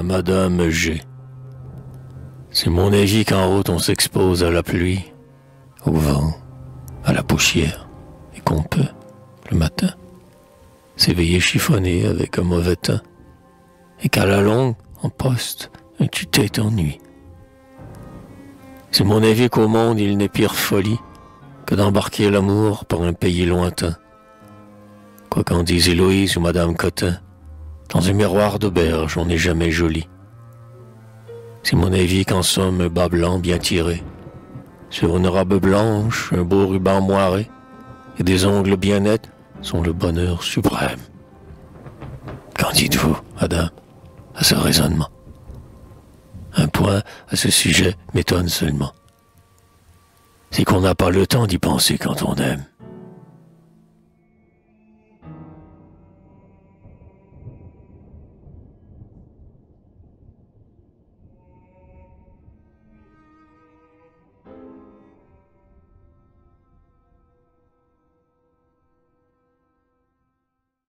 à Madame G. C'est mon avis qu'en route on s'expose à la pluie, au vent, à la poussière, et qu'on peut, le matin, s'éveiller chiffonné avec un mauvais teint, et qu'à la longue, en poste, et tu t'éternues. C'est mon avis qu'au monde il n'est pire folie que d'embarquer l'amour par un pays lointain. Quoi qu'en dise Héloïse ou Madame Cotin, dans un miroir d'auberge on n'est jamais joli. C'est mon avis qu'en somme un bas blanc bien tiré, sur une robe blanche, un beau ruban moiré, et des ongles bien nets sont le bonheur suprême. Qu'en dites-vous, madame, à ce raisonnement? Un point à ce sujet m'étonne seulement. C'est qu'on n'a pas le temps d'y penser quand on aime.